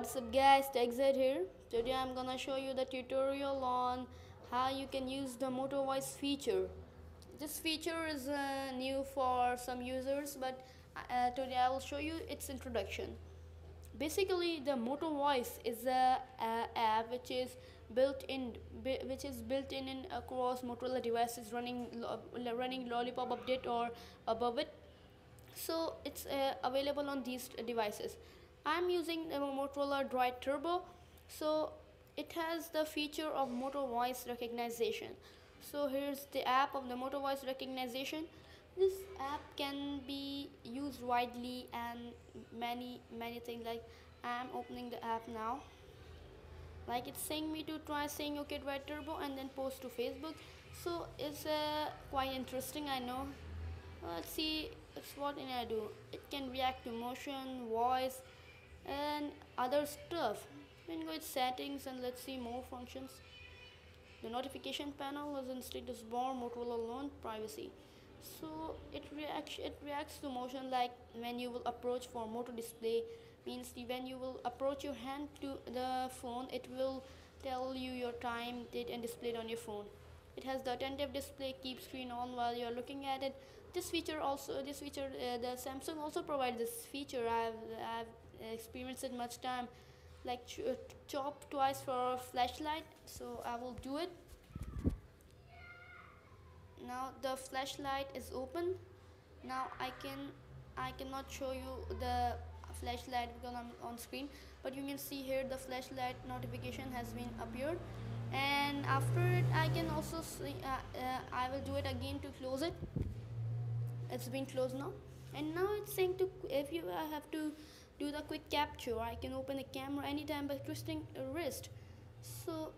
What's up guys, TechZ here. Today I'm gonna show you the tutorial on how you can use the Moto Voice feature. This feature is new for some users, but today I will show you its introduction. Basically, the Moto Voice is a app which is built in across Motorola devices running Lollipop update or above it. So it's available on these devices. I'm using the Motorola Droid Turbo, so it has the feature of Moto Voice recognition. So here's the app of the Moto Voice recognition. This app can be used widely and many things. Like I'm opening the app now. Like it's saying me to try saying okay Droid Turbo and then post to Facebook. So it's quite interesting, I know. Let's see what can I do. It can react to motion, voice, and other stuff. We can go to settings and let's see more functions. The notification panel is in status bar, Motorola alone, privacy. So it reacts to motion, like when you will approach for Moto display, means when you will approach your hand to the phone, it will tell you your time, date, and display it on your phone. It has the attentive display, keep screen on while you are looking at it. The Samsung also provides this feature. I've experienced it much time, like chop twice for a flashlight. So I will do it. Now the flashlight is open. Now I cannot show you the flashlight because I'm on screen, but you can see here the flashlight notification has been appeared. And after it, I can also see. I will do it again to close it. It's been closed now, and now it's saying to if you have to do the quick capture. I can open the camera anytime by twisting a wrist. So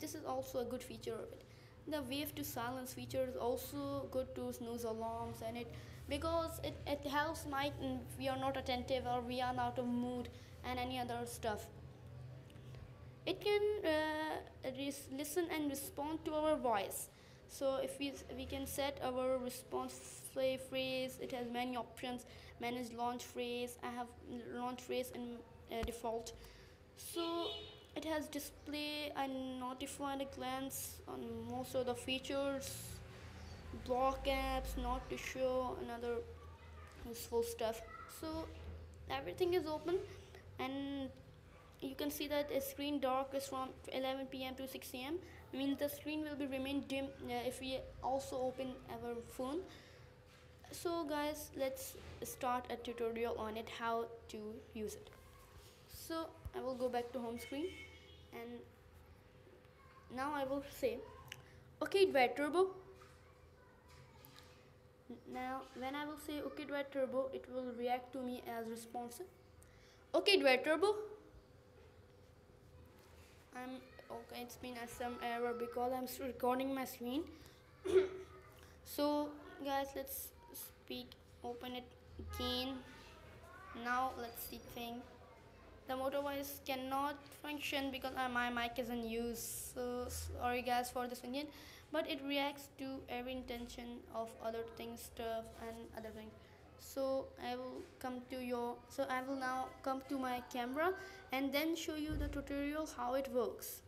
this is also a good feature of it. The wave to silence feature is also good to snooze alarms, and because it helps night and we are not attentive or we are out of mood and any other stuff. It can listen and respond to our voice. So if we can set our response phrase. It has many options. Manage launch phrase. I have launch phrase in default. So it has display and notify at a glance on most of the features. Block apps, not to show, and other useful stuff. So everything is open, and you can see that the screen dark is from 11 PM to 6 AM. I mean the screen will be remain dim if we also open our phone. So guys, let's start a tutorial on it, how to use it. So I will go back to home screen, and now I will say okay Droid Turbo. Now when I will say okay Droid Turbo, it will react to me as responsive. Okay Droid Turbo. Okay, it's been some error because I'm still recording my screen. So guys, let's speak, open it again. Now let's see thing. The Moto Voice cannot function because my mic is in use. So sorry guys for this again, but it reacts to every intention of other things, stuff and other things. So I will now come to my camera and then show you the tutorial how it works.